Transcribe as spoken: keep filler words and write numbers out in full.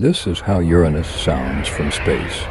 This is how Uranus sounds from space.